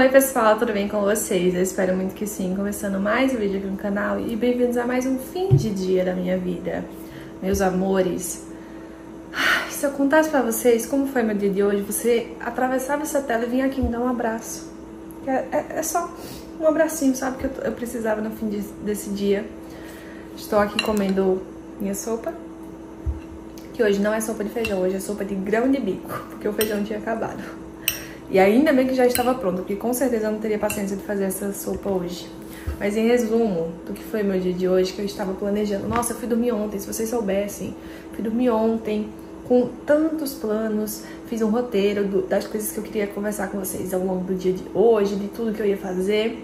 Oi pessoal, tudo bem com vocês? Eu espero muito que sim, começando mais um vídeo aqui no canal e bem-vindos a mais um fim de dia da minha vida. Meus amores, se eu contasse pra vocês como foi meu dia de hoje, você atravessava essa tela e vinha aqui me dar um abraço. É só um abracinho, sabe, que eu precisava no fim desse dia. Estou aqui comendo minha sopa, que hoje não é sopa de feijão, hoje é sopa de grão de bico, porque o feijão tinha acabado. E ainda bem que já estava pronto, porque com certeza eu não teria paciência de fazer essa sopa hoje. Mas em resumo do que foi meu dia de hoje, que eu estava planejando. Nossa, eu fui dormir ontem, se vocês soubessem. Fui dormir ontem com tantos planos, fiz um roteiro das coisas que eu queria conversar com vocês ao longo do dia de hoje, de tudo que eu ia fazer.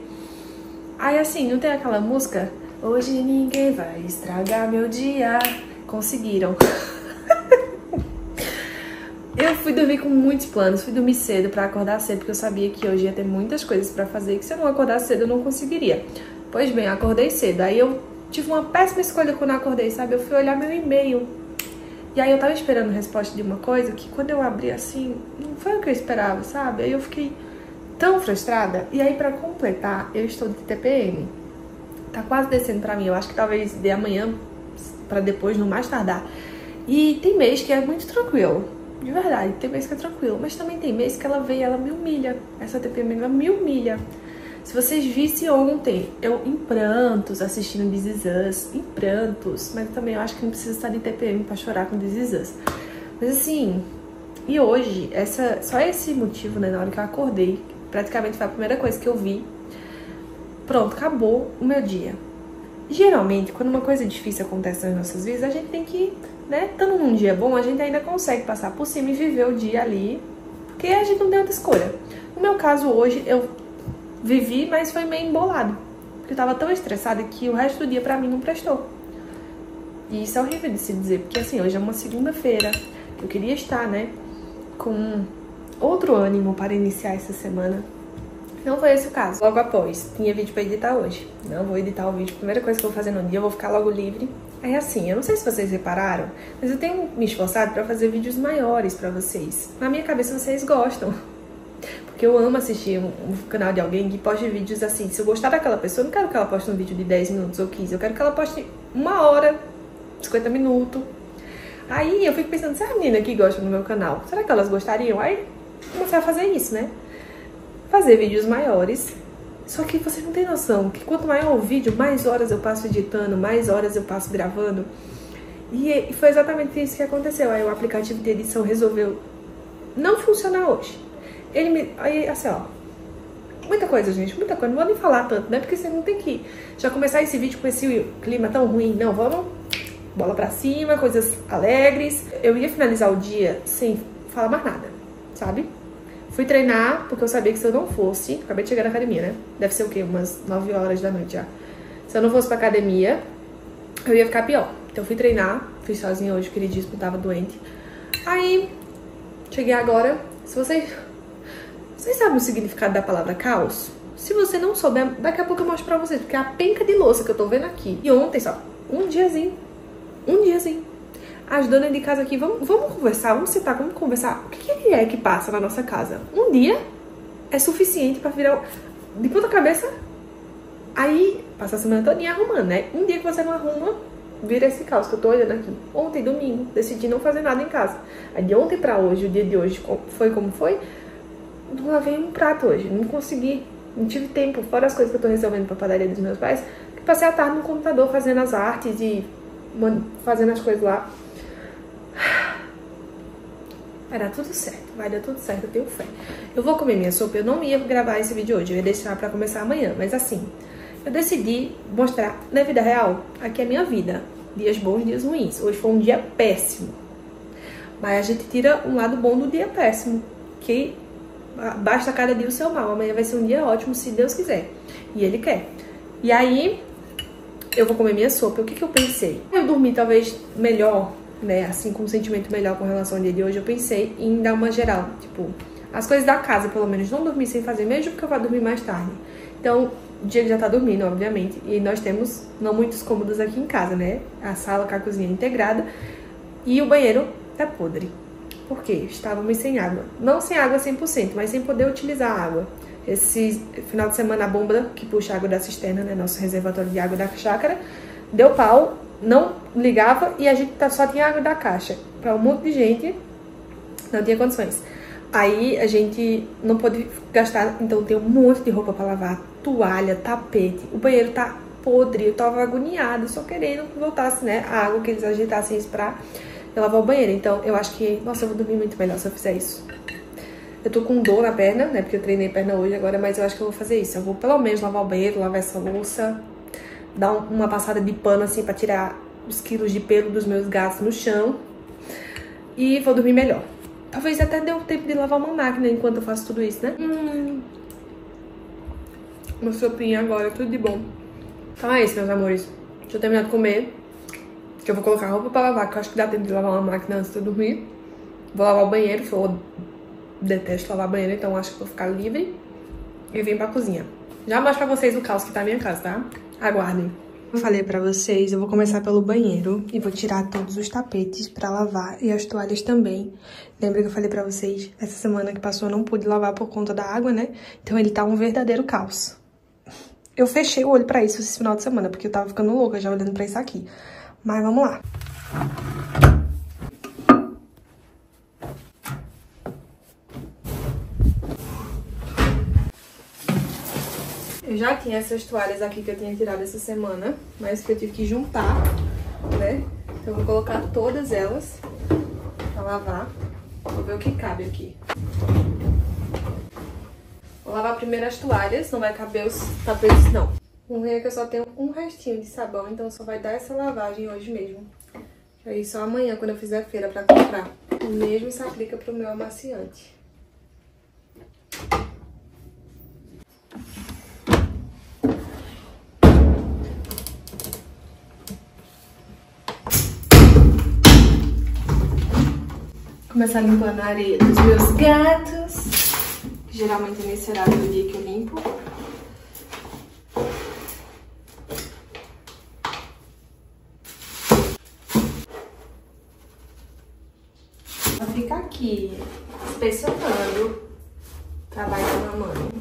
Aí assim, não tem aquela música? Hoje ninguém vai estragar meu dia. Conseguiram. Eu fui dormir com muitos planos, fui dormir cedo pra acordar cedo, porque eu sabia que hoje ia ter muitas coisas pra fazer, que se eu não acordar cedo eu não conseguiria. Pois bem, eu acordei cedo, aí eu tive uma péssima escolha quando eu acordei, sabe? Eu fui olhar meu e-mail, e aí eu tava esperando a resposta de uma coisa que quando eu abri assim, não foi o que eu esperava, sabe? Aí eu fiquei tão frustrada, e aí pra completar, eu estou de TPM. Tá quase descendo pra mim, eu acho que talvez dê amanhã pra depois, no mais tardar. E tem mês que é muito tranquilo. De verdade, tem mês que é tranquilo, mas também tem mês que ela vem e ela me humilha. Essa TPM, ela me humilha. Se vocês vissem ontem, eu em prantos, assistindo This Is Us, em prantos, mas também eu acho que não precisa estar de TPM pra chorar com This Is Us. Mas assim, e hoje, só esse motivo, né, na hora que eu acordei, praticamente foi a primeira coisa que eu vi. Pronto, acabou o meu dia. Geralmente, quando uma coisa difícil acontece nas nossas vidas, a gente tem que, né, estando num dia bom, a gente ainda consegue passar por cima e viver o dia ali, porque a gente não tem outra escolha. No meu caso, hoje, eu vivi, mas foi meio embolado, porque eu tava tão estressada que o resto do dia pra mim não prestou. E isso é horrível de se dizer, porque assim, hoje é uma segunda-feira, eu queria estar, né, com outro ânimo para iniciar essa semana. Não foi esse o caso. Logo após, tinha vídeo pra editar hoje. Não vou editar o vídeo. Primeira coisa que eu vou fazer no dia, eu vou ficar logo livre. Aí assim, eu não sei se vocês repararam, mas eu tenho me esforçado pra fazer vídeos maiores pra vocês. Na minha cabeça vocês gostam. Porque eu amo assistir um canal de alguém que poste vídeos assim. Se eu gostar daquela pessoa, eu não quero que ela poste um vídeo de 10 minutos ou 15. Eu quero que ela poste uma hora, 50 minutos. Aí eu fico pensando, se a menina que gosta do meu canal, será que elas gostariam? Aí comecei a fazer isso, né? Fazer vídeos maiores, só que você não tem noção que quanto maior o vídeo, mais horas eu passo editando, mais horas eu passo gravando. E foi exatamente isso que aconteceu. Aí o aplicativo de edição resolveu não funcionar hoje. Aí assim, ó, muita coisa, gente, muita coisa, não vou nem falar tanto, né, porque você não tem que já começar esse vídeo com esse clima tão ruim, não, vamos, bola pra cima, coisas alegres. Eu ia finalizar o dia sem falar mais nada, sabe? Fui treinar, porque eu sabia que se eu não fosse... Acabei de chegar na academia, né? Deve ser o quê? Umas 9 horas da noite já. Se eu não fosse pra academia, eu ia ficar pior. Então fui treinar. Fiz sozinha hoje, porque ele disse que eu tava doente. Aí, cheguei agora. Se vocês sabem o significado da palavra caos? Se você não souber, daqui a pouco eu mostro pra vocês. Porque é a penca de louça que eu tô vendo aqui. E ontem só, um diazinho. As donas de casa aqui, vamos conversar, vamos sentar, vamos conversar. O que é que passa na nossa casa? Um dia é suficiente pra virar de ponta cabeça, aí passa a semana toda arrumando, né? Um dia que você não arruma, vira esse caos que eu tô olhando aqui. Ontem, domingo, decidi não fazer nada em casa. Aí de ontem pra hoje, o dia de hoje foi como foi, não lavei um prato hoje, não consegui, não tive tempo, fora as coisas que eu tô resolvendo pra padaria dos meus pais, que passei a tarde no computador fazendo as artes e fazendo as coisas lá. Vai dar tudo certo, vai dar tudo certo, eu tenho fé. Eu vou comer minha sopa, eu não ia gravar esse vídeo hoje, eu ia deixar pra começar amanhã. Mas assim, eu decidi mostrar na vida real, aqui é a minha vida. Dias bons, dias ruins. Hoje foi um dia péssimo. Mas a gente tira um lado bom do dia péssimo, que basta cada dia o seu mal. Amanhã vai ser um dia ótimo, se Deus quiser. E Ele quer. E aí, eu vou comer minha sopa. O que eu pensei? Eu dormi talvez melhor, né, assim, com um sentimento melhor com relação ao dia de hoje, eu pensei em dar uma geral, tipo, as coisas da casa, pelo menos, não dormir sem fazer, mesmo porque eu vá dormir mais tarde. Então, o Diego já tá dormindo, obviamente, e nós temos não muitos cômodos aqui em casa, né, a sala com a cozinha integrada, e o banheiro tá podre, porque estávamos sem água, não sem água 100%, mas sem poder utilizar a água. Esse final de semana a bomba que puxa a água da cisterna, né, nosso reservatório de água da chácara, deu pau, não ligava e a gente só tinha água da caixa. Para um monte de gente, não tinha condições. Aí a gente não pôde gastar, então tem um monte de roupa para lavar, toalha, tapete, o banheiro tá podre, eu tava agoniada, só querendo que voltasse, né, a água, que eles agitassem isso pra eu lavar o banheiro. Então eu acho que, nossa, eu vou dormir muito melhor se eu fizer isso. Eu tô com dor na perna, né, porque eu treinei perna hoje agora, mas eu acho que eu vou fazer isso. Eu vou pelo menos lavar o banheiro, lavar essa louça, dar uma passada de pano assim pra tirar os quilos de pelo dos meus gatos no chão e vou dormir melhor. Talvez até dê o tempo de lavar uma máquina enquanto eu faço tudo isso, né? Uma sopinha agora, tudo de bom. Então é isso, meus amores. Deixa eu terminar de comer, que eu vou colocar a roupa pra lavar, que eu acho que dá tempo de lavar uma máquina antes de eu dormir. Vou lavar o banheiro, que eu detesto lavar banheiro, então acho que vou ficar livre e vim pra cozinha. Já mostro pra vocês o caos que tá a minha casa, tá? Aguardem. Como eu falei pra vocês, eu vou começar pelo banheiro e vou tirar todos os tapetes pra lavar e as toalhas também. Lembra que eu falei pra vocês, essa semana que passou eu não pude lavar por conta da água, né? Então ele tá um verdadeiro caos. Eu fechei o olho pra isso esse final de semana, porque eu tava ficando louca já olhando pra isso aqui. Mas vamos lá. Eu já tinha essas toalhas aqui que eu tinha tirado essa semana, mas que eu tive que juntar, né? Então eu vou colocar todas elas pra lavar. Vou ver o que cabe aqui. Vou lavar primeiro as toalhas, não vai caber os tapetes, não. O ruim é que eu só tenho um restinho de sabão, então só vai dar essa lavagem hoje mesmo. Aí só amanhã, quando eu fizer a feira pra comprar. O mesmo se aplica pro meu amaciante. Começar limpando a areia dos meus gatos. Geralmente nesse horário do dia que eu limpo. Ela fica aqui, inspecionando o trabalho da mamãe.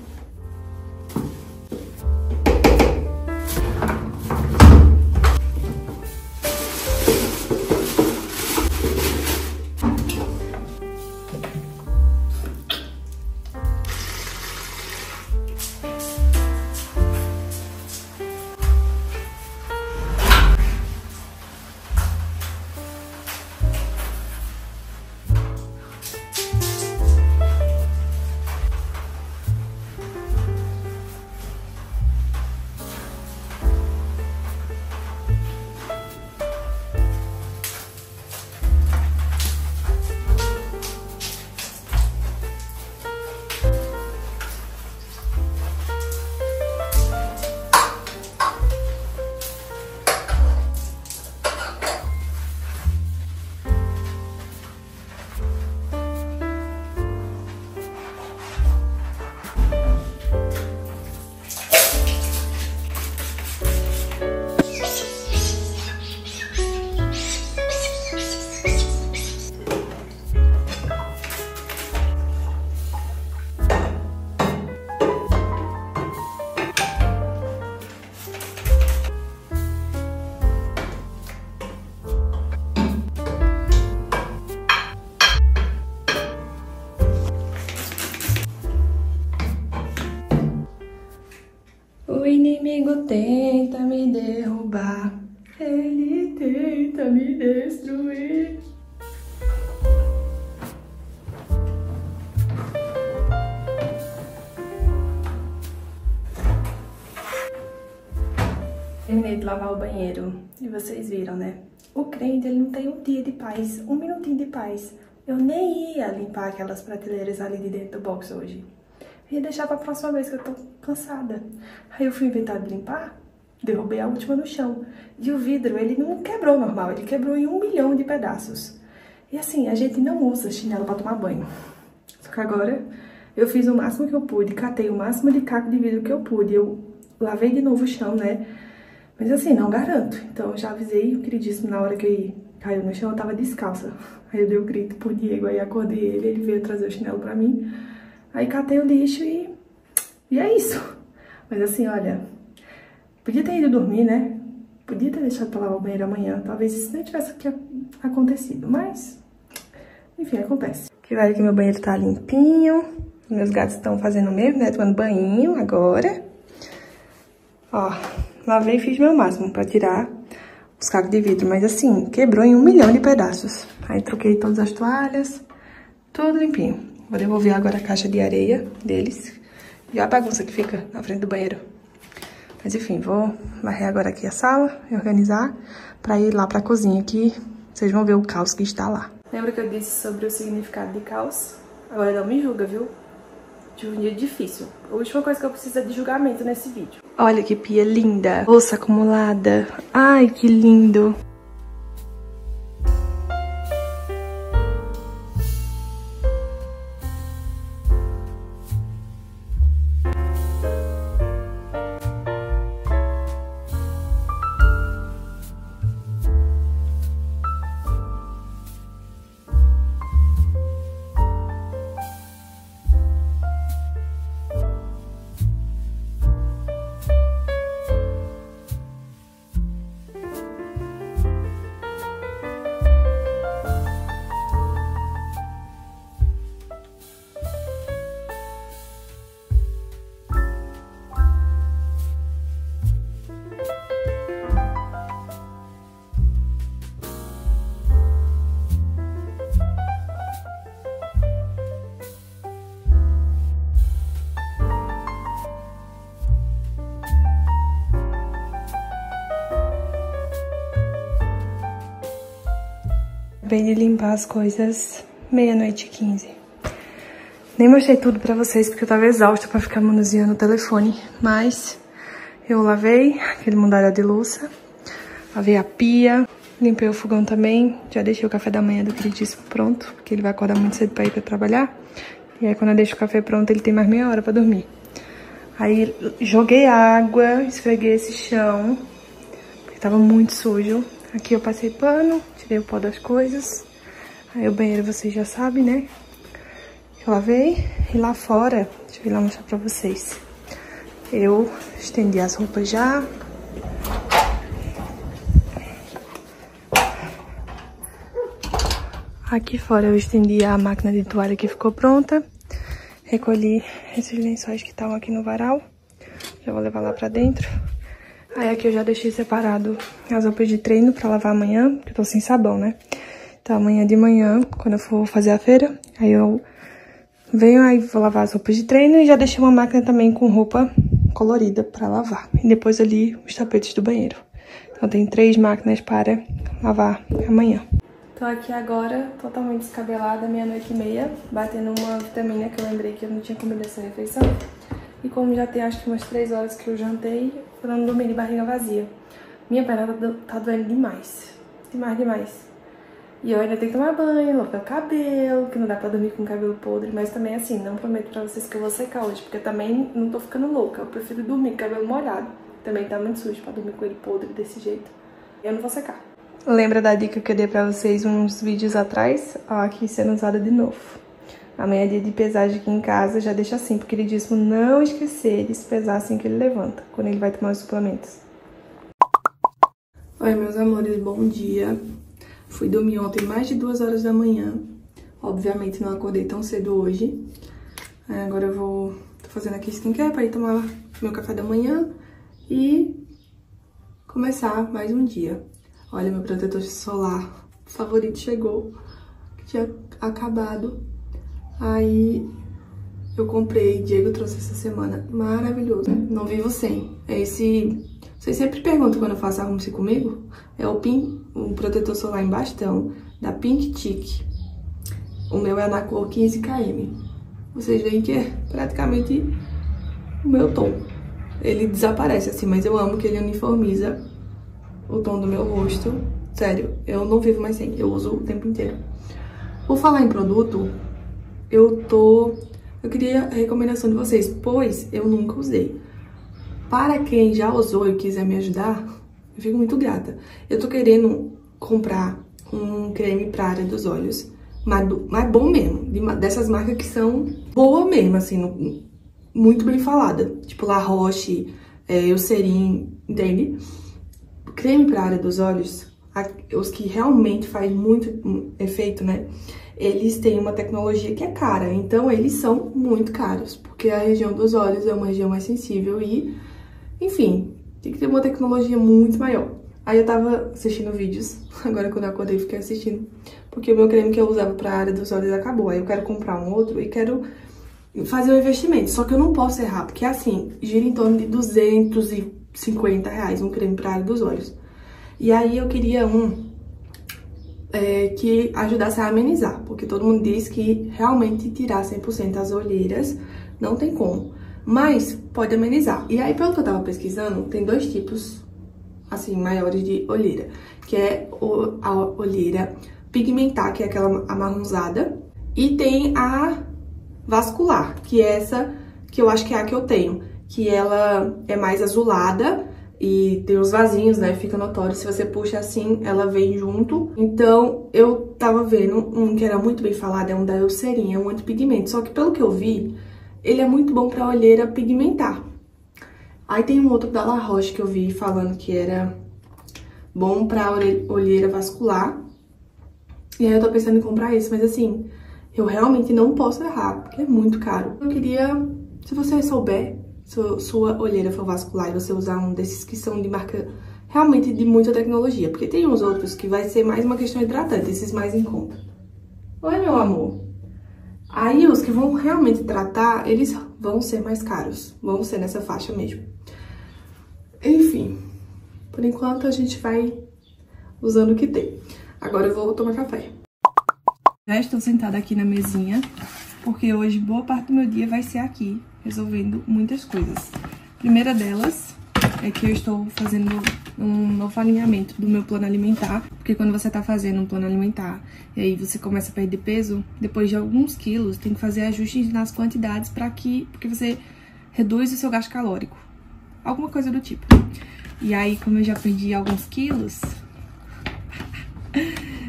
O inimigo tenta me derrubar, ele tenta me destruir. Terminei de lavar o banheiro e vocês viram, né? O crente, ele não tem um dia de paz, um minutinho de paz. Eu nem ia limpar aquelas prateleiras ali de dentro do box hoje. Ia deixar pra próxima vez, que eu tô cansada. Aí eu fui inventar de limpar, derrubei a última no chão. E o vidro, ele não quebrou normal, ele quebrou em 1 milhão de pedaços. E assim, a gente não usa chinelo pra tomar banho. Só que agora eu fiz o máximo que eu pude, catei o máximo de caco de vidro que eu pude. Eu lavei de novo o chão, né? Mas assim, não garanto. Então eu já avisei o queridíssimo na hora que ele caiu no chão, eu tava descalça. Aí eu dei um grito por Diego, aí acordei ele veio trazer o chinelo pra mim. Aí catei o lixo e E é isso. Mas assim, olha, podia ter ido dormir, né? Podia ter deixado pra lavar o banheiro amanhã. Talvez isso nem tivesse acontecido, mas... enfim, acontece. Que vale que meu banheiro tá limpinho. Meus gatos estão fazendo o mesmo, né? Tomando banho agora. Ó, lavei e fiz meu máximo pra tirar os cacos de vidro. Mas assim, quebrou em 1 milhão de pedaços. Aí troquei todas as toalhas. Tudo limpinho. Vou devolver agora a caixa de areia deles. E a bagunça que fica na frente do banheiro. Mas enfim, vou varrer agora aqui a sala e organizar pra ir lá pra cozinha, que vocês vão ver o caos que está lá. Lembra que eu disse sobre o significado de caos? Agora não me julga, viu? De um dia difícil. A última coisa que eu preciso é de julgamento nesse vídeo. Olha que pia linda. Louça acumulada. Ai, que lindo. Acabei de limpar as coisas 00h15. Nem mostrei tudo pra vocês, porque eu tava exausta pra ficar manuseando o telefone. Mas eu lavei aquele mundaréu de louça, lavei a pia, limpei o fogão também. Já deixei o café da manhã do queridíssimo pronto, porque ele vai acordar muito cedo pra ir pra trabalhar. E aí quando eu deixo o café pronto, ele tem mais meia hora pra dormir. Aí joguei água, esfreguei esse chão, porque tava muito sujo. Aqui eu passei pano, tirei o pó das coisas. Aí o banheiro vocês já sabem, né? Eu lavei. E lá fora, deixa eu ir lá mostrar pra vocês. Eu estendi as roupas já. Aqui fora eu estendi a máquina de toalha que ficou pronta. Recolhi esses lençóis que estavam aqui no varal. Já vou levar lá pra dentro. Aí aqui eu já deixei separado as roupas de treino pra lavar amanhã, porque eu tô sem sabão, né? Então amanhã de manhã, quando eu for fazer a feira, aí eu venho, aí vou lavar as roupas de treino e já deixei uma máquina também com roupa colorida pra lavar. E depois ali os tapetes do banheiro. Então tem 3 máquinas para lavar amanhã. Tô aqui agora, totalmente descabelada, 00h30, batendo uma vitamina que eu lembrei que eu não tinha comido essa refeição. E como já tem acho que umas 3 horas que eu jantei, eu não dormi de barriga vazia. Minha perna tá doendo demais. Demais, demais. E eu ainda tenho que tomar banho, lavar o cabelo, que não dá pra dormir com o cabelo podre. Mas também assim, não prometo pra vocês que eu vou secar hoje, porque eu também não tô ficando louca. Eu prefiro dormir com o cabelo molhado. Também tá muito sujo pra dormir com ele podre desse jeito. Eu não vou secar. Lembra da dica que eu dei pra vocês uns vídeos atrás? Ó, aqui sendo usada de novo. Amanhã é dia de pesagem aqui em casa, já deixa assim, porque o queridíssimo não esquecer de se pesar assim que ele levanta, quando ele vai tomar os suplementos. Oi, meus amores, bom dia. Fui dormir ontem mais de 2 horas da manhã. Obviamente não acordei tão cedo hoje. Agora eu vou... tô fazendo aqui skincare pra ir tomar meu café da manhã e começar mais um dia. Olha, meu protetor solar favorito chegou, que tinha acabado. Aí eu comprei, Diego trouxe essa semana, maravilhoso, não vivo sem. É esse, vocês sempre perguntam quando eu faço arrume-se comigo, é o protetor solar em bastão, da Pink Tic. O meu é na cor 15KM, vocês veem que é praticamente o meu tom. Ele desaparece assim, mas eu amo que ele uniformiza o tom do meu rosto, sério, eu não vivo mais sem, eu uso o tempo inteiro. Vou falar em produto... Eu queria a recomendação de vocês, pois eu nunca usei. Para quem já usou e quiser me ajudar, eu fico muito grata. Eu tô querendo comprar um creme pra área dos olhos, mas bom mesmo, dessas marcas que são boa mesmo, assim, muito bem falada, tipo La Roche, Eucerin, entende? Creme para a área dos olhos, os que realmente faz muito efeito, né? Eles têm uma tecnologia que é cara, então eles são muito caros, porque a região dos olhos é uma região mais sensível e, enfim, tem que ter uma tecnologia muito maior. Aí eu tava assistindo vídeos, agora quando eu acordei fiquei assistindo, porque o meu creme que eu usava para a área dos olhos acabou, aí eu quero comprar um outro e quero fazer um investimento, só que eu não posso errar, porque assim, gira em torno de R$250 um creme para a área dos olhos. E aí eu queria um que ajudasse a amenizar, porque todo mundo diz que realmente tirar 100% as olheiras não tem como, mas pode amenizar. E aí, pelo que eu tava pesquisando, tem dois tipos, assim, maiores de olheira, que é a olheira pigmentar, que é aquela amarronzada, e tem a vascular, que é essa que eu acho que é a que eu tenho, que ela é mais azulada e tem os vasinhos, né? Fica notório, se você puxa assim, ela vem junto. Então, eu tava vendo um que era muito bem falado, é um da Eucerin, é um antipigmento. Só que pelo que eu vi, ele é muito bom pra olheira pigmentar. Aí tem um outro da La Roche que eu vi falando que era bom pra olheira vascular. E aí eu tô pensando em comprar esse, mas assim, eu realmente não posso errar, porque é muito caro. Eu queria, se você souber, sua olheira for vascular e você usar um desses que são de marca realmente de muita tecnologia, porque tem uns outros que vai ser mais uma questão hidratante, esses mais em conta. Oi, meu amor. Aí os que vão realmente tratar, eles vão ser mais caros, vão ser nessa faixa mesmo. Enfim, por enquanto a gente vai usando o que tem. Agora eu vou tomar café. Já estou sentada aqui na mesinha, porque hoje boa parte do meu dia vai ser aqui, resolvendo muitas coisas. A primeira delas é que eu estou fazendo um novo alinhamento do meu plano alimentar, porque quando você tá fazendo um plano alimentar e aí você começa a perder peso, depois de alguns quilos, tem que fazer ajustes nas quantidades porque você reduz o seu gasto calórico, alguma coisa do tipo. E aí, como eu já perdi alguns quilos,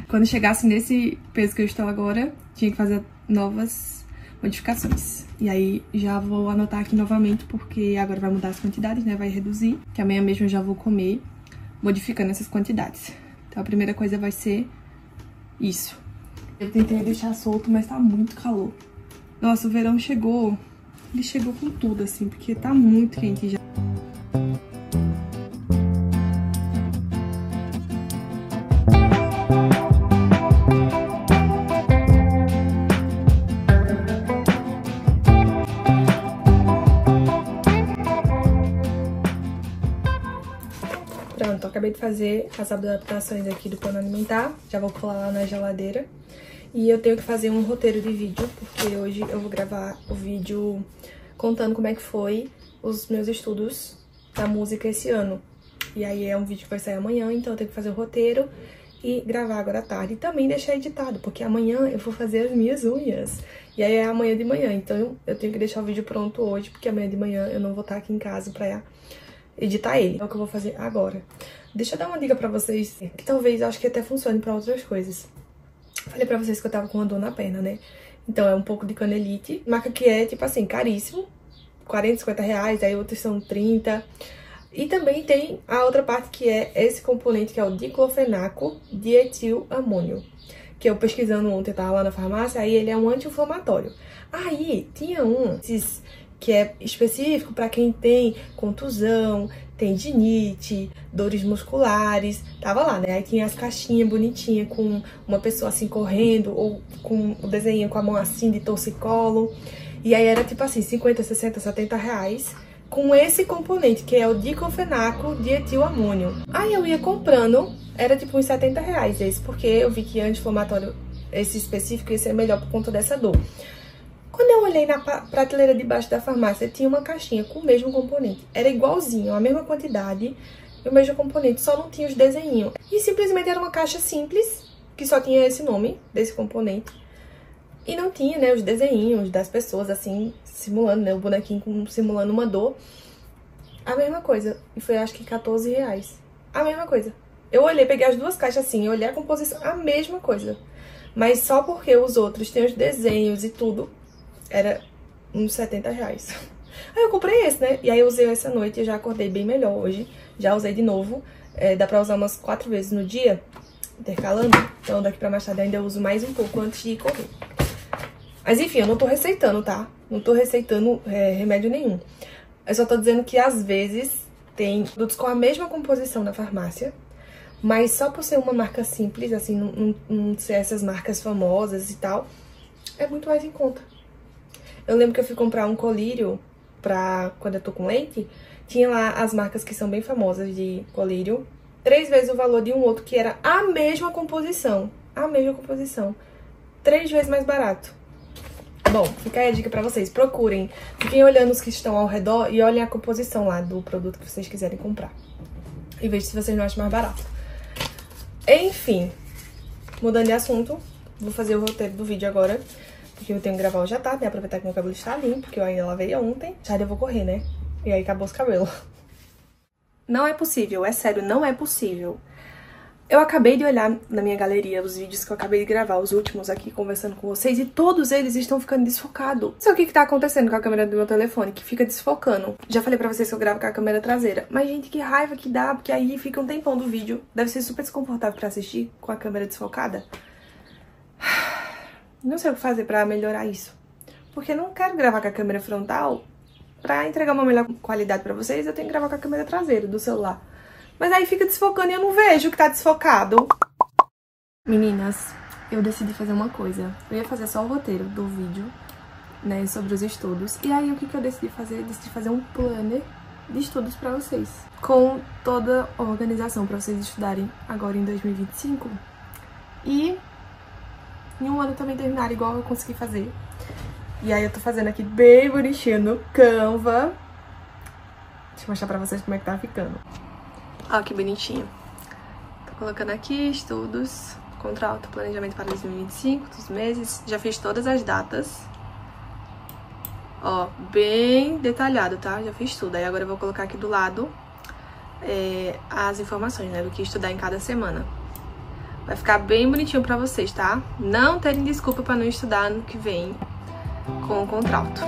quando chegasse nesse peso que eu estou agora, tinha que fazer novas modificações. E aí já vou anotar aqui novamente, porque agora vai mudar as quantidades, né? Vai reduzir, que amanhã mesmo eu já vou comer modificando essas quantidades. Então a primeira coisa vai ser isso. Eu tentei deixar solto, mas tá muito calor. Nossa, o verão chegou, ele chegou com tudo, assim, porque tá muito quente já. Acabei de fazer as adaptações aqui do plano alimentar, já vou colar lá na geladeira. E eu tenho que fazer um roteiro de vídeo, porque hoje eu vou gravar o vídeo contando como é que foi os meus estudos da música esse ano. E aí é um vídeo que vai sair amanhã, então eu tenho que fazer o roteiro e gravar agora à tarde. E também deixar editado, porque amanhã eu vou fazer as minhas unhas. E aí é amanhã de manhã, então eu tenho que deixar o vídeo pronto hoje, porque amanhã de manhã eu não vou estar aqui em casa pra editar ele. É o que eu vou fazer agora. Deixa eu dar uma dica pra vocês, que talvez acho que até funcione pra outras coisas. Falei pra vocês que eu tava com uma dor na perna, né? Então é um pouco de canelite. Marca que é, tipo assim, caríssimo. R$40, R$50, aí outros são 30. E também tem a outra parte que é esse componente, que é o diclofenaco dietilamônio, que eu pesquisando ontem, eu tava lá na farmácia, aí ele é um anti-inflamatório. Aí tinha um que é específico pra quem tem contusão, tendinite, dores musculares, tava lá, né? Aí tinha as caixinhas bonitinhas com uma pessoa assim correndo, ou com o desenho com a mão assim de torcicolo. E aí era tipo assim, R$50, R$60, R$70, com esse componente, que é o diclofenaco dietilamônio. Aí eu ia comprando, era tipo uns R$70 esse, porque eu vi que anti-inflamatório, esse específico, ia ser melhor por conta dessa dor. Quando eu olhei na prateleira de baixo da farmácia, tinha uma caixinha com o mesmo componente. Era igualzinho, a mesma quantidade e o mesmo componente, só não tinha os desenhinhos. E simplesmente era uma caixa simples, que só tinha esse nome desse componente. E não tinha, né, os desenhinhos das pessoas, assim, simulando, né, o bonequinho simulando uma dor. A mesma coisa. E foi, acho que, R$14. A mesma coisa. Eu olhei, peguei as duas caixas assim, eu olhei a composição, a mesma coisa. Mas só porque os outros têm os desenhos e tudo, era uns R$70. Aí eu comprei esse, né? E aí eu usei essa noite e já acordei bem melhor hoje. Já usei de novo. Dá pra usar umas 4 vezes no dia, intercalando. Então daqui pra mais tarde ainda eu uso mais um pouco antes de correr. Mas enfim, eu não tô receitando, tá? Não tô receitando remédio nenhum. Eu só tô dizendo que às vezes tem produtos com a mesma composição na farmácia, mas só por ser uma marca simples, assim, não ser essas marcas famosas e tal, é muito mais em conta. Eu lembro que eu fui comprar um colírio pra quando eu tô com leite, tinha lá as marcas que são bem famosas de colírio, 3 vezes o valor de um outro que era a mesma composição, 3 vezes mais barato. Bom, fica aí a dica pra vocês, procurem, fiquem olhando os que estão ao redor e olhem a composição lá do produto que vocês quiserem comprar. E vejam se vocês não acham mais barato. Enfim, mudando de assunto, vou fazer o roteiro do vídeo agora, porque eu tenho que gravar hoje à tarde, né? Aproveitar que meu cabelo está limpo, porque eu ainda lavei ontem. Já eu vou correr, né? E aí acabou os cabelos. Não é possível, é sério, não é possível. Eu acabei de olhar na minha galeria os vídeos que eu acabei de gravar, os últimos aqui, conversando com vocês, e todos eles estão ficando desfocados. Só o que tá acontecendo com a câmera do meu telefone, que fica desfocando. Já falei pra vocês que eu gravo com a câmera traseira, mas, gente, que raiva que dá, porque aí fica um tempão do vídeo. Deve ser super desconfortável pra assistir com a câmera desfocada. Não sei o que fazer pra melhorar isso, porque eu não quero gravar com a câmera frontal. Pra entregar uma melhor qualidade pra vocês, eu tenho que gravar com a câmera traseira do celular. Mas aí fica desfocando e eu não vejo que tá desfocado. Meninas, eu decidi fazer uma coisa. Eu ia fazer só o roteiro do vídeo, né, sobre os estudos. E aí o que eu decidi fazer? Decidi fazer um planner de estudos pra vocês. Com toda a organização pra vocês estudarem agora em 2025. E em um ano também terminar igual eu consegui fazer. E aí eu tô fazendo aqui bem bonitinho no Canva. Deixa eu mostrar pra vocês como é que tá ficando. Olha que bonitinho. Tô colocando aqui estudos, contrato, planejamento para 2025, dos meses. Já fiz todas as datas. Ó, bem detalhado, tá? Já fiz tudo. Aí agora eu vou colocar aqui do lado as informações, né? Do que estudar em cada semana. Vai ficar bem bonitinho pra vocês, tá? Não terem desculpa pra não estudar ano que vem com o contrato.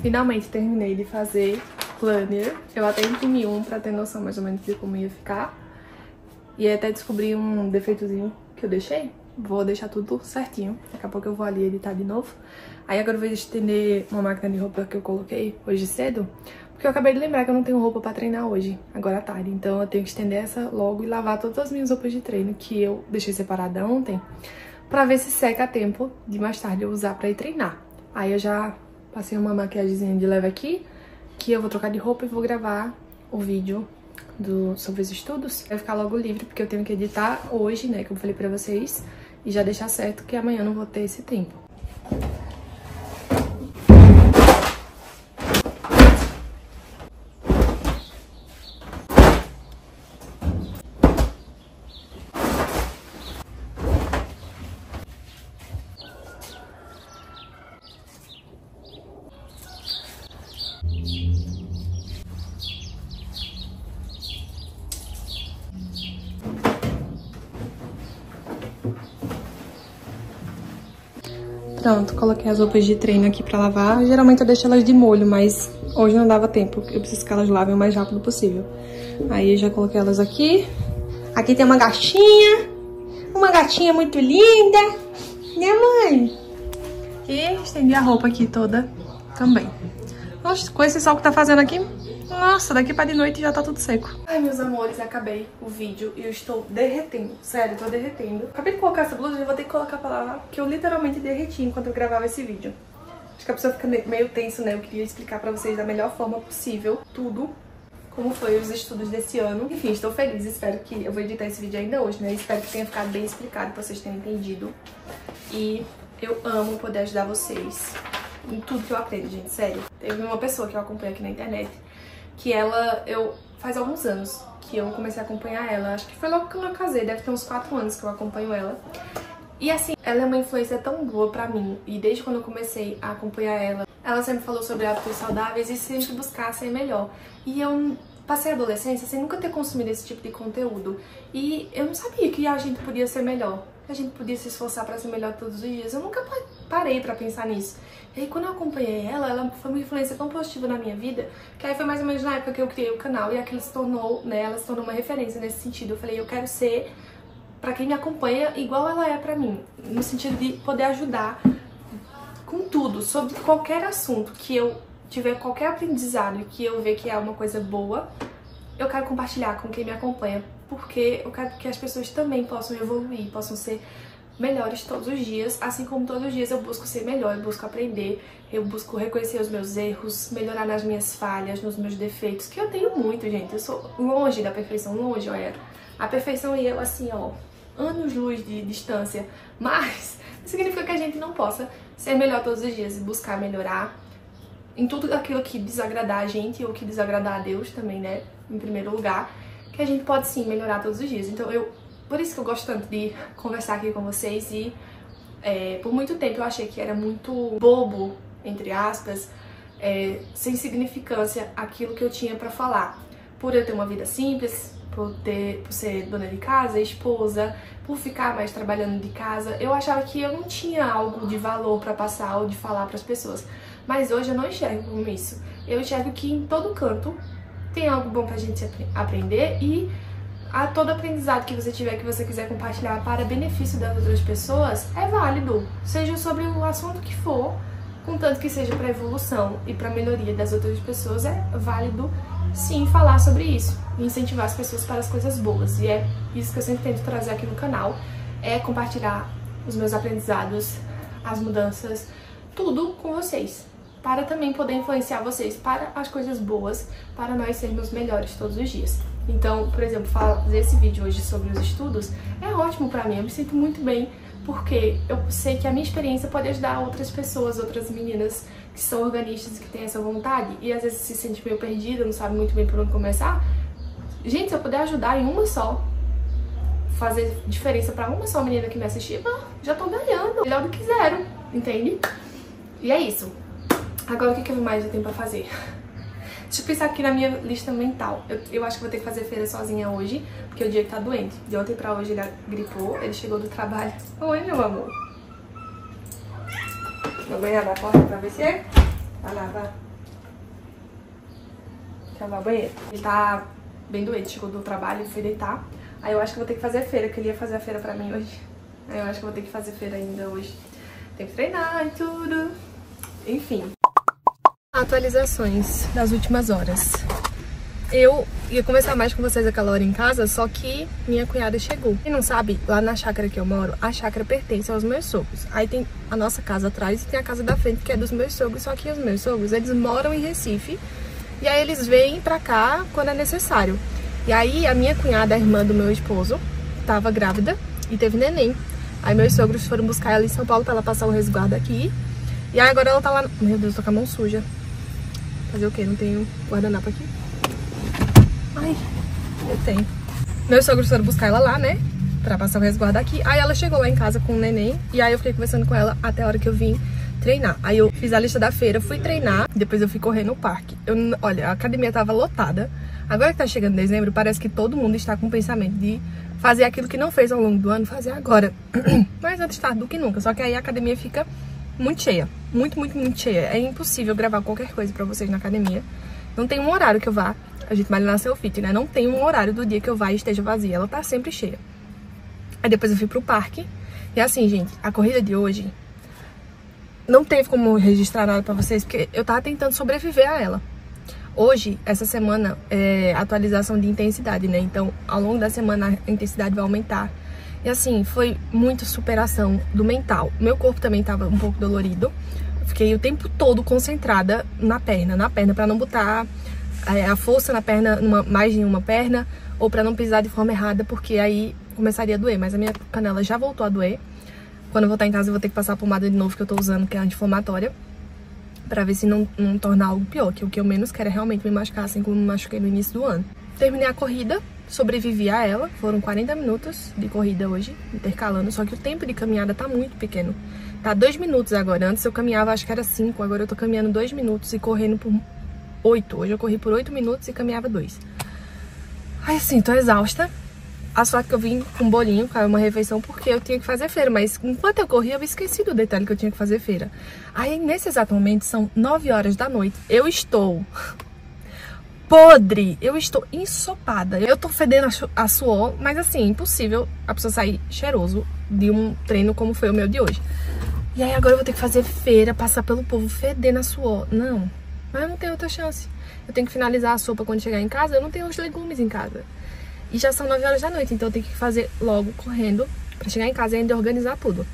Finalmente terminei de fazer planner. Eu até imprimi um pra ter noção mais ou menos de como ia ficar. E até descobri um defeitozinho que eu deixei. Vou deixar tudo certinho. Daqui a pouco eu vou ali editar de novo. Aí agora eu vou estender uma máquina de roupa que eu coloquei hoje cedo. Porque eu acabei de lembrar que eu não tenho roupa pra treinar hoje, agora à tarde. Então eu tenho que estender essa logo e lavar todas as minhas roupas de treino que eu deixei separada ontem. Pra ver se seca a tempo de mais tarde eu usar pra ir treinar. Aí eu já... passei uma maquiagemzinha de leve aqui, que eu vou trocar de roupa e vou gravar o vídeo sobre os estudos. Vai ficar logo livre, porque eu tenho que editar hoje, né, como eu falei pra vocês, e já deixar certo que amanhã eu não vou ter esse tempo. Pronto, coloquei as roupas de treino aqui pra lavar. Geralmente eu deixo elas de molho, mas hoje não dava tempo. Eu preciso que elas lavem o mais rápido possível. Aí eu já coloquei elas aqui. Aqui tem uma gatinha. Uma gatinha muito linda. Né, mãe? E estendi a roupa aqui toda também. Nossa, com esse sol que tá fazendo aqui... nossa, daqui pra de noite já tá tudo seco. Ai, meus amores, acabei o vídeo e eu estou derretendo. Sério, tô derretendo. Acabei de colocar essa blusa e vou ter que colocar pra lá, porque eu literalmente derreti enquanto eu gravava esse vídeo. Acho que a pessoa fica meio tenso, né? Eu queria explicar pra vocês da melhor forma possível tudo, como foi os estudos desse ano. Enfim, estou feliz. Espero que... eu vou editar esse vídeo ainda hoje, né? Espero que tenha ficado bem explicado, pra vocês terem entendido. E Eu amo poder ajudar vocês em tudo que eu aprendo, gente, sério. Teve uma pessoa que eu acompanho aqui na internet, que ela, faz alguns anos que eu comecei a acompanhar ela, acho que foi logo que eu casei, deve ter uns 4 anos que eu acompanho ela. E assim, ela é uma influência tão boa pra mim, e desde quando eu comecei a acompanhar ela, ela sempre falou sobre hábitos saudáveis e se a gente buscar ser melhor. E eu passei a adolescência sem nunca ter consumido esse tipo de conteúdo, e eu não sabia que a gente podia ser melhor, que a gente podia se esforçar pra ser melhor todos os dias, eu nunca parei pra pensar nisso. E aí quando eu acompanhei ela, ela foi uma influência tão positiva na minha vida, que aí foi mais ou menos na época que eu criei o canal, e aquilo se tornou, né, ela se tornou uma referência nesse sentido. Eu falei, eu quero ser, pra quem me acompanha, igual ela é pra mim, no sentido de poder ajudar com tudo, sobre qualquer assunto que eu tiver qualquer aprendizado e que eu ver que é uma coisa boa, eu quero compartilhar com quem me acompanha, porque eu quero que as pessoas também possam evoluir, possam ser melhores todos os dias, assim como todos os dias eu busco ser melhor, eu busco aprender, eu busco reconhecer os meus erros, melhorar nas minhas falhas, nos meus defeitos, que eu tenho muito, gente, eu sou longe da perfeição, longe, olha, a perfeição e eu, assim, ó, anos-luz de distância, mas não significa que a gente não possa ser melhor todos os dias e buscar melhorar em tudo aquilo que desagradar a gente ou que desagradar a Deus também, né, em primeiro lugar, que a gente pode sim melhorar todos os dias. Então por isso que eu gosto tanto de conversar aqui com vocês e por muito tempo eu achei que era muito bobo, entre aspas, sem significância aquilo que eu tinha pra falar. Por eu ter uma vida simples, por ser dona de casa, esposa, por ficar mais trabalhando de casa, eu achava que eu não tinha algo de valor pra passar ou de falar pras pessoas. Mas hoje eu não enxergo como isso. Eu enxergo que em todo canto tem algo bom pra gente aprender e a todo aprendizado que você tiver, que você quiser compartilhar para benefício das outras pessoas, é válido. Seja sobre o assunto que for, contanto que seja para evolução e para melhoria das outras pessoas, é válido sim falar sobre isso. Incentivar as pessoas para as coisas boas. E é isso que eu sempre tento trazer aqui no canal, é compartilhar os meus aprendizados, as mudanças, tudo com vocês, para também poder influenciar vocês para as coisas boas, para nós sermos melhores todos os dias. Então, por exemplo, fazer esse vídeo hoje sobre os estudos é ótimo pra mim, eu me sinto muito bem, porque eu sei que a minha experiência pode ajudar outras pessoas, outras meninas que são organistas e que têm essa vontade, e às vezes se sente meio perdida, não sabe muito bem por onde começar. Gente, se eu puder ajudar em uma só, fazer diferença pra uma só menina que me assistir, já tô ganhando, melhor do que zero, entende? E é isso. Agora, o que mais eu tenho pra fazer? Deixa eu pensar aqui na minha lista mental. Eu acho que vou ter que fazer feira sozinha hoje, porque o Diego tá doente. De ontem pra hoje ele gripou, ele chegou do trabalho. Oi, meu amor. Mamãe abre a porta pra ver se é. Vai lá, vai. Deixa eu lavar o banheiro. Ele tá bem doente, chegou do trabalho, foi deitar. Aí eu acho que vou ter que fazer feira, que ele ia fazer a feira pra mim hoje. Aí eu acho que vou ter que fazer feira ainda hoje. Tem que treinar e tudo. Enfim. Atualizações das últimas horas. Eu ia conversar mais com vocês aquela hora em casa, só que minha cunhada chegou. Quem não sabe, lá na chácara que eu moro, a chácara pertence aos meus sogros. Aí tem a nossa casa atrás e tem a casa da frente que é dos meus sogros, só que os meus sogros, eles moram em Recife e aí eles vêm pra cá quando é necessário. E aí a minha cunhada, a irmã do meu esposo, tava grávida e teve neném. Aí meus sogros foram buscar ela em São Paulo pra ela passar o resguardo aqui. E aí agora ela tá lá... Meu Deus, tô com a mão suja. Fazer o quê? Não tenho guardanapo aqui? Ai, eu tenho. Meus sogros foram buscar ela lá, né? Pra passar o resguardo aqui. Aí ela chegou lá em casa com o neném. E aí eu fiquei conversando com ela até a hora que eu vim treinar. Aí eu fiz a lista da feira, fui treinar. Depois eu fui correr no parque. Olha, a academia tava lotada. Agora que tá chegando dezembro, parece que todo mundo está com o pensamento de fazer aquilo que não fez ao longo do ano, fazer agora. Mas antes tarde do que nunca. Só que aí a academia fica... muito cheia, muito cheia. É impossível gravar qualquer coisa pra vocês na academia. Não tem um horário que eu vá. A gente vai lá na Selfit, né? Não tem um horário do dia que eu vá e esteja vazia. Ela tá sempre cheia. Aí depois eu fui pro parque. E assim, gente, a corrida de hoje não teve como registrar nada pra vocês, porque eu tava tentando sobreviver a ela. Hoje, essa semana, é atualização de intensidade, né? Então, ao longo da semana, a intensidade vai aumentar. E assim, foi muito superação do mental. Meu corpo também tava um pouco dolorido. Fiquei o tempo todo concentrada na perna, pra não botar a força na perna, mais em uma perna, ou pra não pisar de forma errada, porque aí começaria a doer. Mas a minha canela já voltou a doer. Quando eu voltar em casa eu vou ter que passar a pomada de novo que eu tô usando, que é anti-inflamatória, pra ver se não tornar algo pior, que o que eu menos quero é realmente me machucar, assim como me machuquei no início do ano. Terminei a corrida, sobrevivi a ela, foram 40 minutos de corrida hoje, intercalando, só que o tempo de caminhada tá muito pequeno. Tá 2 minutos agora, antes eu caminhava acho que era 5, agora eu tô caminhando 2 minutos e correndo por 8. Hoje eu corri por 8 minutos e caminhava 2. Aí assim, tô exausta. A sorte que eu vim com um bolinho, caiu uma refeição, porque eu tinha que fazer feira. Mas enquanto eu corri, eu esqueci do detalhe que eu tinha que fazer feira. Aí, nesse exato momento, são 9 horas da noite. Eu estou podre. Eu estou ensopada. Eu tô fedendo a suor, mas assim, impossível a pessoa sair cheiroso de um treino como foi o meu de hoje. E aí, agora eu vou ter que fazer feira, passar pelo povo fedendo a suor. Não, mas eu não tenho outra chance. Eu tenho que finalizar a sopa quando chegar em casa. Eu não tenho os legumes em casa. E já são 9 horas da noite, então eu tenho que fazer logo, correndo, pra chegar em casa e ainda organizar tudo.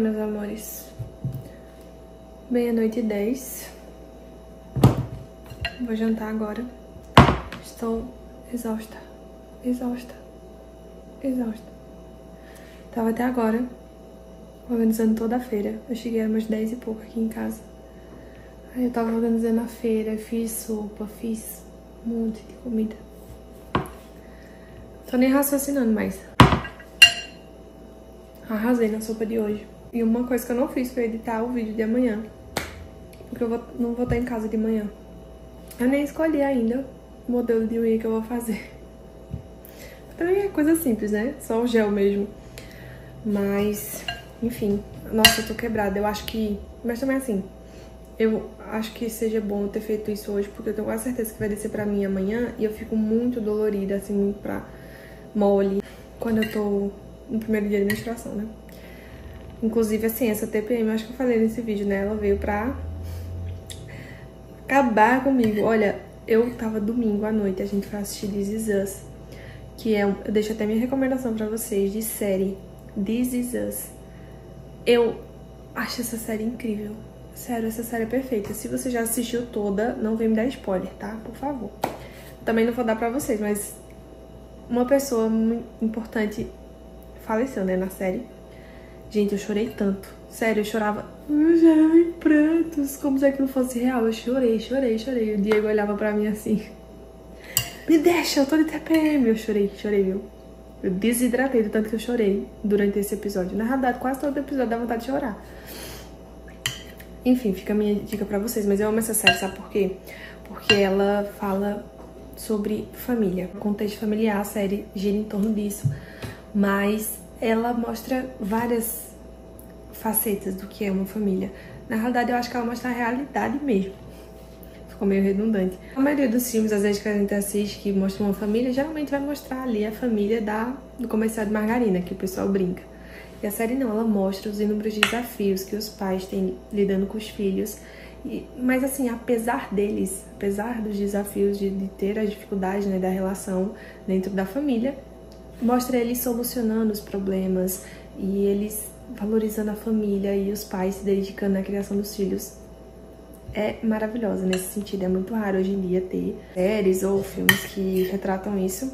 Meus amores, meia-noite e 10. Vou jantar agora. Estou exausta. Exausta. Exausta. Tava até agora organizando toda a feira. Eu cheguei a umas 10 e pouco aqui em casa. Aí eu tava organizando a feira, fiz sopa, fiz um monte de comida. Tô nem raciocinando mais. Arrasei na sopa de hoje. E uma coisa que eu não fiz foi editar o vídeo de amanhã, porque eu não vou estar em casa de manhã. Eu nem escolhi ainda o modelo de unha que eu vou fazer. Pra mim é coisa simples, né? Só o gel mesmo. Mas, enfim. Nossa, eu tô quebrada. Eu acho que... Mas também assim, eu acho que seja bom eu ter feito isso hoje, porque eu tenho quase certeza que vai descer pra mim amanhã. E eu fico muito dolorida, assim, muito pra mole, quando eu tô no primeiro dia de menstruação, né? Inclusive, assim, essa TPM, eu acho que eu falei nesse vídeo, né? Ela veio pra acabar comigo. Olha, eu tava domingo à noite, a gente foi assistir This Is Us, que é... Eu deixo até minha recomendação pra vocês, de série This Is Us. Eu acho essa série incrível. Sério, essa série é perfeita. Se você já assistiu toda, não vem me dar spoiler, tá? Por favor. Também não vou dar pra vocês, mas uma pessoa importante faleceu, né, na série. Gente, eu chorei tanto. Sério, eu chorava. Eu chorava em prantos, como se aquilo fosse real. Eu chorei, chorei, chorei. O Diego olhava pra mim assim. Me deixa, eu tô de TPM. Eu chorei, chorei, viu? Eu desidratei do tanto que eu chorei durante esse episódio. Na verdade, quase todo episódio dá vontade de chorar. Enfim, fica a minha dica pra vocês. Mas eu amo essa série, sabe por quê? Porque ela fala sobre família. O contexto familiar, a série gira em torno disso. Mas ela mostra várias facetas do que é uma família. Na realidade, eu acho que ela mostra a realidade mesmo. Ficou meio redundante. A maioria dos filmes, às vezes, que a gente assiste, que mostra uma família, geralmente vai mostrar ali a família do comercial de margarina, que o pessoal brinca. E a série não, ela mostra os inúmeros desafios que os pais têm lidando com os filhos. Mas assim, apesar deles, apesar dos desafios de ter as dificuldades, né, da relação dentro da família, mostra eles solucionando os problemas e eles valorizando a família e os pais se dedicando à criação dos filhos. É maravilhosa nesse sentido. É muito raro hoje em dia ter séries ou filmes que retratam isso.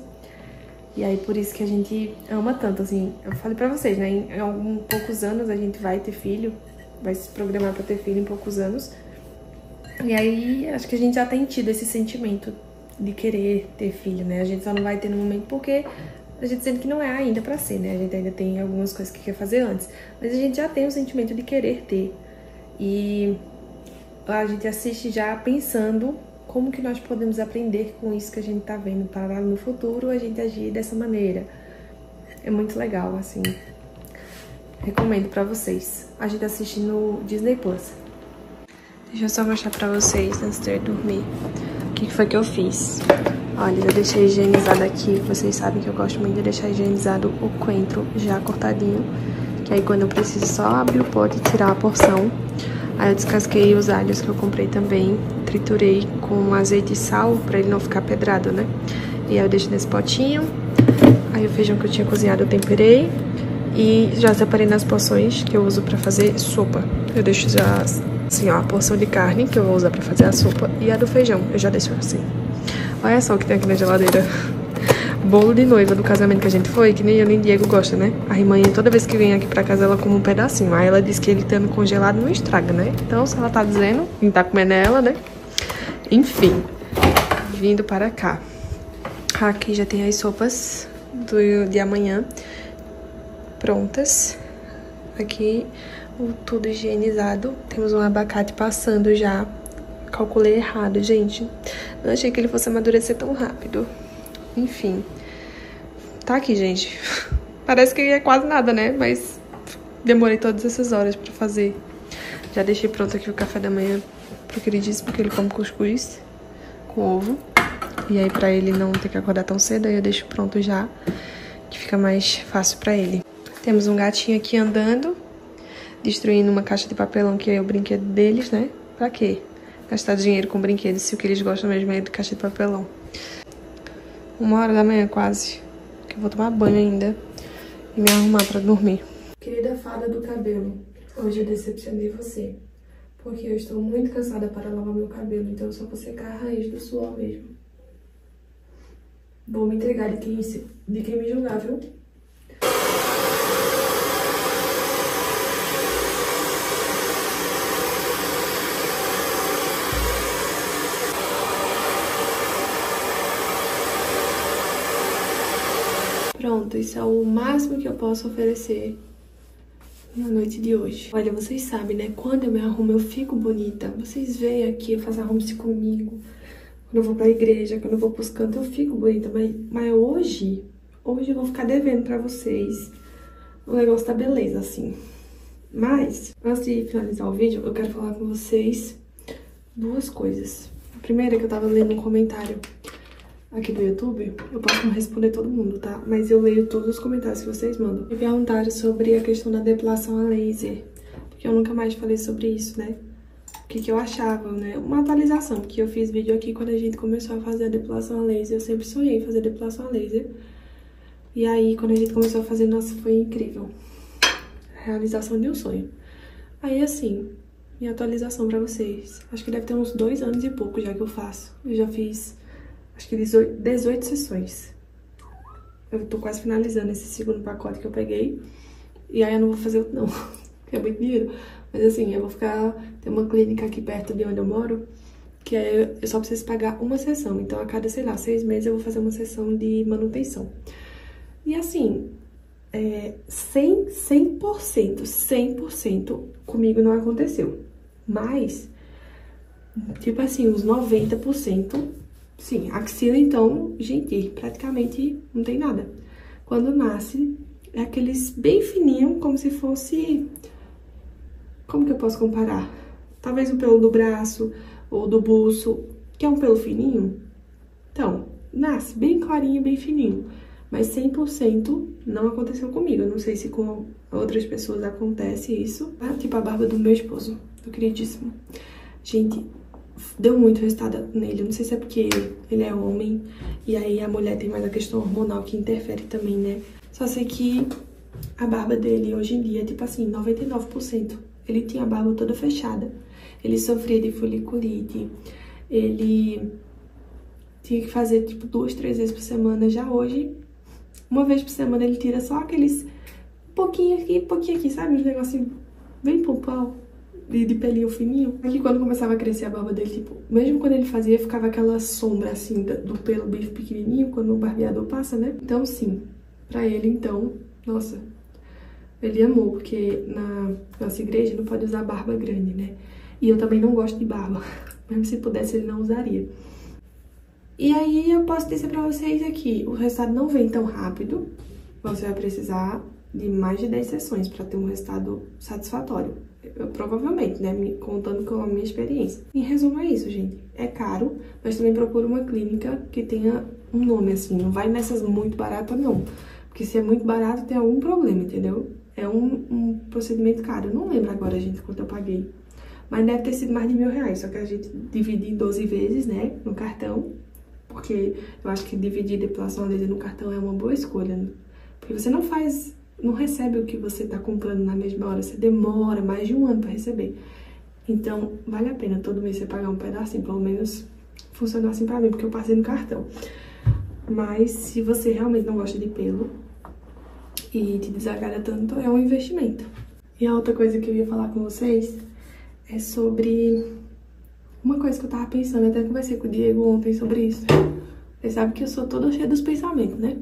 E aí por isso que a gente ama tanto, assim. Eu falei pra vocês, né? Em alguns poucos anos a gente vai ter filho, vai se programar pra ter filho em poucos anos. E aí acho que a gente já tem tido esse sentimento de querer ter filho, né? A gente só não vai ter no momento porque A gente dizendo que não é ainda pra ser, né? A gente ainda tem algumas coisas que quer fazer antes. Mas a gente já tem o sentimento de querer ter. E a gente assiste já pensando como que nós podemos aprender com isso que a gente tá vendo para no futuro a gente agir dessa maneira. É muito legal, assim. Recomendo pra vocês. A gente assiste no Disney Plus. Deixa eu só mostrar pra vocês antes de eu dormir o que foi que eu fiz. Olha, eu deixei higienizado aqui. Vocês sabem que eu gosto muito de deixar higienizado o coentro já cortadinho, que aí quando eu preciso só abrir o pote e tirar a porção. Aí eu descasquei os alhos que eu comprei também, triturei com azeite e sal pra ele não ficar pedrado, né? E aí eu deixo nesse potinho. Aí o feijão que eu tinha cozinhado eu temperei e já separei nas porções que eu uso pra fazer sopa. Eu deixo já assim, ó, a porção de carne que eu vou usar pra fazer a sopa e a do feijão eu já deixo assim. Olha só o que tem aqui na geladeira. Bolo de noiva do casamento que a gente foi, que nem eu nem Diego gosta, né? A irmã toda vez que vem aqui pra casa, ela come um pedacinho. Aí ela diz que ele tendo congelado não estraga, né? Então, se ela tá dizendo, não tá comendo ela, né? Enfim, vindo para cá. Aqui já tem as sopas de amanhã prontas. Aqui, tudo higienizado. Temos um abacate passando já. Calculei errado, gente. Não achei que ele fosse amadurecer tão rápido. Enfim. Tá aqui, gente. Parece que é quase nada, né? Mas demorei todas essas horas pra fazer. Já deixei pronto aqui o café da manhã pro queridíssimo, porque ele come cuscuz com ovo. E aí pra ele não ter que acordar tão cedo, aí eu deixo pronto já, que fica mais fácil pra ele. Temos um gatinho aqui andando, destruindo uma caixa de papelão que é o brinquedo deles, né? Pra quê? Gastar dinheiro com brinquedos, se o que eles gostam mesmo é de caixa de papelão. 1h da manhã quase, que eu vou tomar banho ainda e me arrumar pra dormir. Querida fada do cabelo, hoje eu decepcionei você, porque eu estou muito cansada para lavar meu cabelo, então eu só vou secar a raiz do suor mesmo. Vou me entregar de quem me julgar, viu? Pronto, isso é o máximo que eu posso oferecer na noite de hoje. Olha, vocês sabem, né? Quando eu me arrumo, eu fico bonita. Vocês veem aqui, eu faço arrumo-se comigo. Quando eu vou pra igreja, quando eu vou pros cantos, eu fico bonita. Mas hoje eu vou ficar devendo pra vocês o negócio da beleza, assim. Mas, antes de finalizar o vídeo, eu quero falar com vocês duas coisas. A primeira é que eu tava lendo um comentário aqui do YouTube, eu posso não responder todo mundo, tá? Mas eu leio todos os comentários que vocês mandam. Me perguntaram sobre a questão da depilação a laser, porque eu nunca mais falei sobre isso, né? O que eu achava, né? Uma atualização, porque eu fiz vídeo aqui quando a gente começou a fazer a depilação a laser. Eu sempre sonhei em fazer depilação a laser. E aí, quando a gente começou a fazer, nossa, foi incrível. Realização de um sonho. Aí, assim, minha atualização pra vocês. Acho que deve ter uns 2 anos e pouco já que eu faço. Eu já fiz... acho que 18 sessões. Eu tô quase finalizando esse segundo pacote que eu peguei. E aí eu não vou fazer outro não, porque é muito dinheiro. Mas assim, eu vou ficar... tem uma clínica aqui perto de onde eu moro, que é, eu só preciso pagar uma sessão. Então a cada, sei lá, 6 meses eu vou fazer uma sessão de manutenção. E assim, 100% comigo não aconteceu. Mas, tipo assim, uns 90%... sim, axila, então, gente, praticamente não tem nada. Quando nasce, é aqueles bem fininhos, como se fosse... como que eu posso comparar? Talvez o pelo do braço ou do bolso, que é um pelo fininho. Então, nasce bem clarinho, bem fininho. Mas 100% não aconteceu comigo. Eu não sei se com outras pessoas acontece isso. Ah, tipo a barba do meu esposo, do queridíssimo. Gente... deu muito resultado nele, eu não sei se é porque ele é homem, e aí a mulher tem mais a questão hormonal que interfere também, né? Só sei que a barba dele hoje em dia, tipo assim, 99%. Ele tinha a barba toda fechada, ele sofria de foliculite, ele tinha que fazer tipo 2, 3 vezes por semana. Já hoje, 1 vez por semana ele tira só aqueles pouquinho aqui, sabe? Uns negocinhos bem poupal. De pelinho fininho. Aqui quando começava a crescer a barba dele, tipo, mesmo quando ele fazia, ficava aquela sombra, assim, do pelo bem pequenininho, quando o barbeador passa, né? Então, sim, Pra ele, então, nossa, ele amou, porque na nossa igreja não pode usar barba grande, né? E eu também não gosto de barba, mesmo se pudesse ele não usaria. E aí eu posso dizer pra vocês aqui, o resultado não vem tão rápido, você vai precisar de mais de 10 sessões pra ter um resultado satisfatório. Eu, provavelmente, né, contando com a minha experiência. Em resumo é isso, gente. É caro, mas também procura uma clínica que tenha um nome, assim, não vai nessas muito baratas, não. Porque se é muito barato, tem algum problema, entendeu? É um procedimento caro. Eu não lembro agora, gente, quanto eu paguei. Mas deve ter sido mais de R$1.000, só que a gente divide em 12 vezes, né, no cartão. Porque eu acho que dividir depilação laser no cartão é uma boa escolha, né? Porque você não faz... não recebe o que você tá comprando na mesma hora, você demora mais de um ano pra receber. Então, vale a pena todo mês você pagar um pedacinho, pelo menos funcionou assim pra mim, porque eu passei no cartão. Mas, se você realmente não gosta de pelo e te desagrada tanto, é um investimento. E a outra coisa que eu ia falar com vocês é sobre uma coisa que eu tava pensando, eu até conversei com o Diego ontem sobre isso. Você sabe que eu sou toda cheia dos pensamentos, né?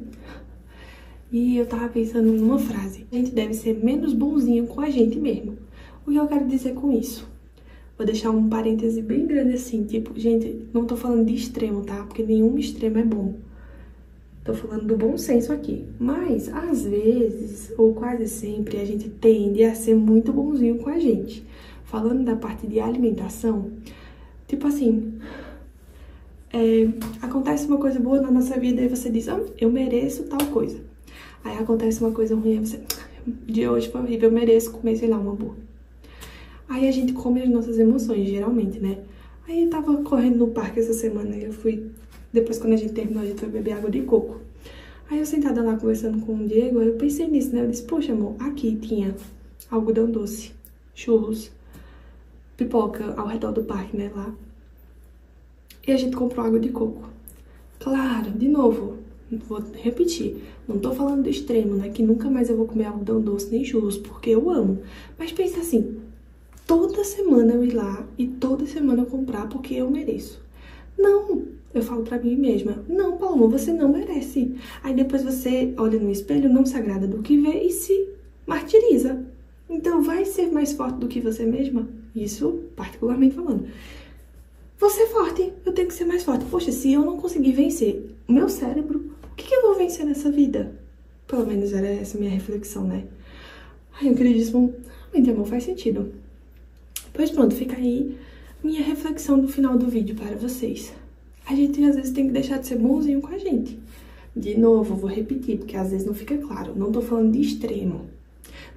E eu tava pensando numa frase. A gente deve ser menos bonzinho com a gente mesmo. O que eu quero dizer com isso? Vou deixar um parêntese bem grande assim, tipo, gente, não tô falando de extremo, tá? Porque nenhum extremo é bom. Tô falando do bom senso aqui. Mas, às vezes, ou quase sempre, a gente tende a ser muito bonzinho com a gente. Falando da parte de alimentação, tipo assim... acontece uma coisa boa na nossa vida e você diz, ah, eu mereço tal coisa. Aí acontece uma coisa ruim, você... de hoje foi horrível, eu mereço comer, sei lá, um hambúrguer. Aí a gente come as nossas emoções, geralmente, né? Aí eu tava correndo no parque essa semana e eu fui... Depois, quando a gente terminou, a gente foi beber água de coco. Aí eu sentada lá conversando com o Diego, aí eu pensei nisso, né? Eu disse, poxa, amor, aqui tinha algodão doce, churros, pipoca ao redor do parque, né, lá. E a gente comprou água de coco. Claro, de novo... Vou repetir, não tô falando do extremo, né? Que nunca mais eu vou comer algodão doce nem churros, porque eu amo. Mas pensa assim, toda semana eu ir lá e toda semana eu comprar porque eu mereço. Não, eu falo pra mim mesma, não, Paloma, você não merece. Aí depois você olha no espelho, não se agrada do que vê e se martiriza. Então vai ser mais forte do que você mesma? Isso particularmente falando. Você é forte, eu tenho que ser mais forte. Poxa, se eu não conseguir vencer o meu cérebro... O que eu vou vencer nessa vida? Pelo menos era essa minha reflexão, né? Ai, o queridíssimo... Realmente, amor, faz sentido. Pois pronto, fica aí minha reflexão no final do vídeo para vocês. A gente, às vezes, tem que deixar de ser bonzinho com a gente. De novo, vou repetir, porque às vezes não fica claro. Não tô falando de extremo.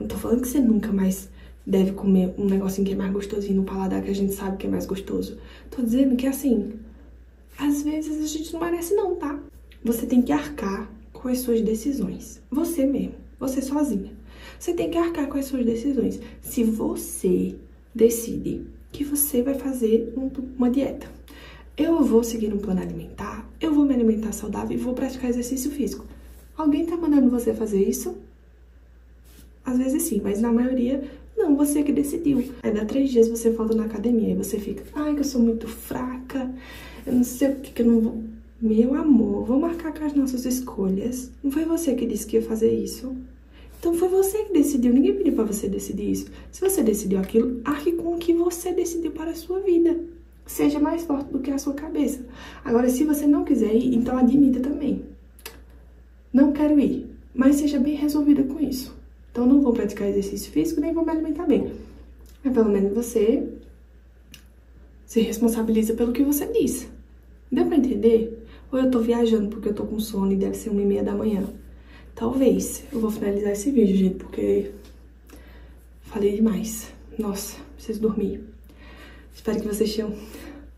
Não tô falando que você nunca mais deve comer um negocinho que é mais gostosinho no paladar, que a gente sabe que é mais gostoso. Tô dizendo que, assim, às vezes a gente não merece não, tá? Você tem que arcar com as suas decisões. Você mesmo, você sozinha. Você tem que arcar com as suas decisões. Se você decide que você vai fazer uma dieta. Eu vou seguir um plano alimentar, eu vou me alimentar saudável e vou praticar exercício físico. Alguém tá mandando você fazer isso? Às vezes sim, mas na maioria, não, você que decidiu. Aí dá 3 dias você volta na academia e você fica, ai, que eu sou muito fraca, eu não sei o que eu não vou... Meu amor, vou marcar com as nossas escolhas. Não foi você que disse que ia fazer isso. Então foi você que decidiu. Ninguém pediu pra você decidir isso. Se você decidiu aquilo, arque com o que você decidiu para a sua vida. Seja mais forte do que a sua cabeça. Agora, se você não quiser ir, então admita também. Não quero ir, mas seja bem resolvida com isso. Então não vou praticar exercício físico, nem vou me alimentar bem. Mas pelo menos você se responsabiliza pelo que você diz. Deu pra entender? Ou eu tô viajando porque eu tô com sono e deve ser 1h30 da manhã. Talvez. Eu vou finalizar esse vídeo, gente, porque falei demais. Nossa, preciso dormir. Espero que vocês tenham...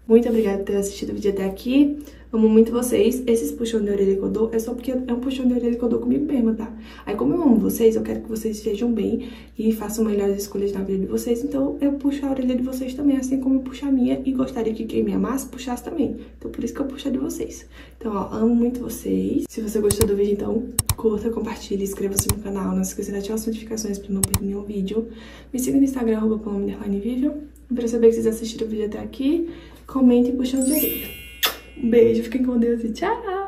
Muito obrigada por ter assistido o vídeo até aqui. Amo muito vocês. Esses puxões de orelha que eu dou é só porque é um puxão de orelha que eu dou comigo mesma, tá? Aí como eu amo vocês, eu quero que vocês estejam bem e façam melhores escolhas na vida de vocês. Então eu puxo a orelha de vocês também, assim como eu puxo a minha. E gostaria que quem me amasse puxasse também. Então por isso que eu puxo a de vocês. Então, ó, amo muito vocês. Se você gostou do vídeo, então curta, compartilhe, inscreva-se no canal. Não se esqueça de ativar as notificações para não perder nenhum vídeo. Me siga no Instagram, @paloma_vivian. E pra saber que vocês assistiram o vídeo até aqui, comentem e puxem o direito. Um beijo, fiquem com Deus e tchau!